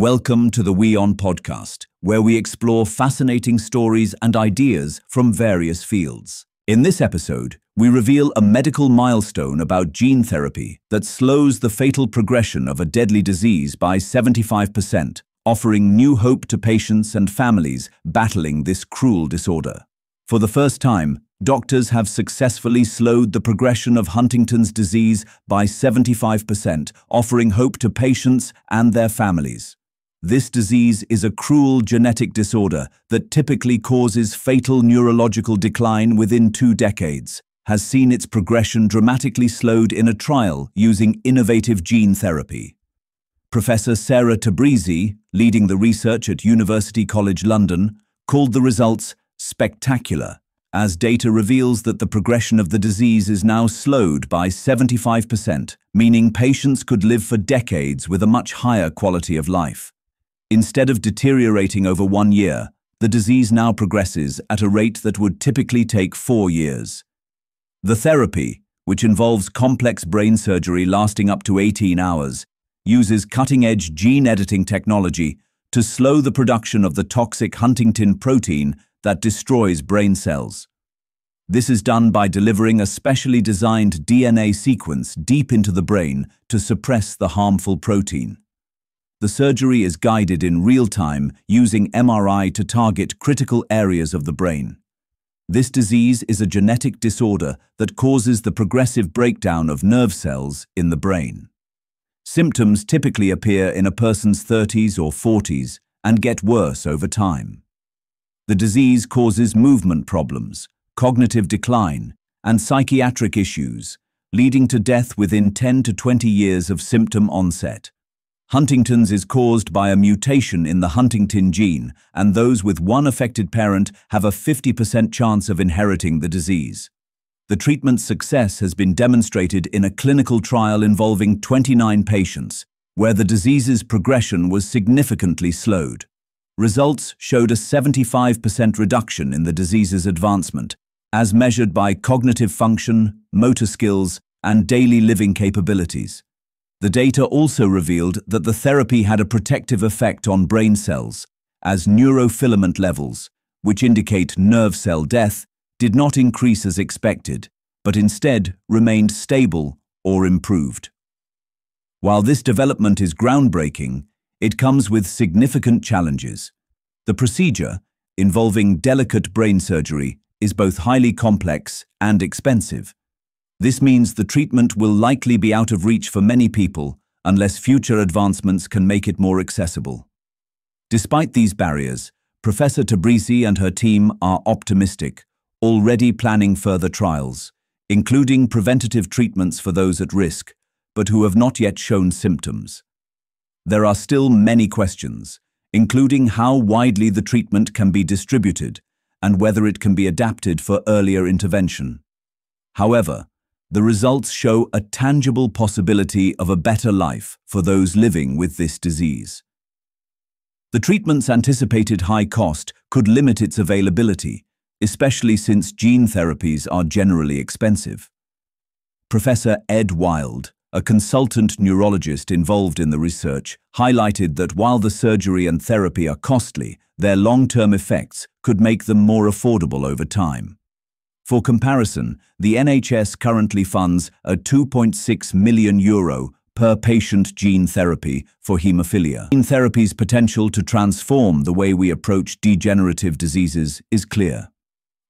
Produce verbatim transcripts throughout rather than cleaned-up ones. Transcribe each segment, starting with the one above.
Welcome to the WION podcast, where we explore fascinating stories and ideas from various fields. In this episode, we reveal a medical milestone about gene therapy that slows the fatal progression of a deadly disease by seventy-five percent, offering new hope to patients and families battling this cruel disorder. For the first time, doctors have successfully slowed the progression of Huntington's disease by seventy-five percent, offering hope to patients and their families. This disease is a cruel genetic disorder that typically causes fatal neurological decline within two decades, has seen its progression dramatically slowed in a trial using innovative gene therapy. Professor Sarah Tabrizi, leading the research at University College London, called the results spectacular, as data reveals that the progression of the disease is now slowed by seventy-five percent, meaning patients could live for decades with a much higher quality of life. Instead of deteriorating over one year, the disease now progresses at a rate that would typically take four years. The therapy, which involves complex brain surgery lasting up to eighteen hours, uses cutting-edge gene editing technology to slow the production of the toxic huntingtin protein that destroys brain cells. This is done by delivering a specially designed D N A sequence deep into the brain to suppress the harmful protein. The surgery is guided in real time using M R I to target critical areas of the brain. This disease is a genetic disorder that causes the progressive breakdown of nerve cells in the brain. Symptoms typically appear in a person's thirties or forties and get worse over time. The disease causes movement problems, cognitive decline, and psychiatric issues, leading to death within ten to twenty years of symptom onset. Huntington's is caused by a mutation in the huntingtin gene, and those with one affected parent have a fifty percent chance of inheriting the disease. The treatment's success has been demonstrated in a clinical trial involving twenty-nine patients, where the disease's progression was significantly slowed. Results showed a seventy-five percent reduction in the disease's advancement, as measured by cognitive function, motor skills, and daily living capabilities. The data also revealed that the therapy had a protective effect on brain cells, as neurofilament levels, which indicate nerve cell death, did not increase as expected, but instead remained stable or improved. While this development is groundbreaking, it comes with significant challenges. The procedure, involving delicate brain surgery, is both highly complex and expensive. This means the treatment will likely be out of reach for many people unless future advancements can make it more accessible. Despite these barriers, Professor Tabrizi and her team are optimistic, already planning further trials, including preventative treatments for those at risk, but who have not yet shown symptoms. There are still many questions, including how widely the treatment can be distributed and whether it can be adapted for earlier intervention. However, the results show a tangible possibility of a better life for those living with this disease. The treatment's anticipated high cost could limit its availability, especially since gene therapies are generally expensive. Professor Ed Wilde, a consultant neurologist involved in the research, highlighted that while the surgery and therapy are costly, their long-term effects could make them more affordable over time. For comparison, the N H S currently funds a two point six million euro per patient gene therapy for haemophilia. Gene therapy's potential to transform the way we approach degenerative diseases is clear.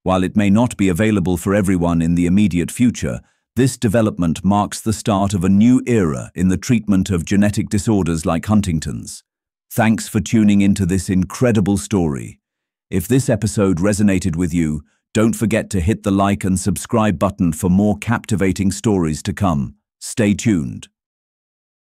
While it may not be available for everyone in the immediate future, this development marks the start of a new era in the treatment of genetic disorders like Huntington's. Thanks for tuning into this incredible story. If this episode resonated with you, don't forget to hit the like and subscribe button for more captivating stories to come. Stay tuned.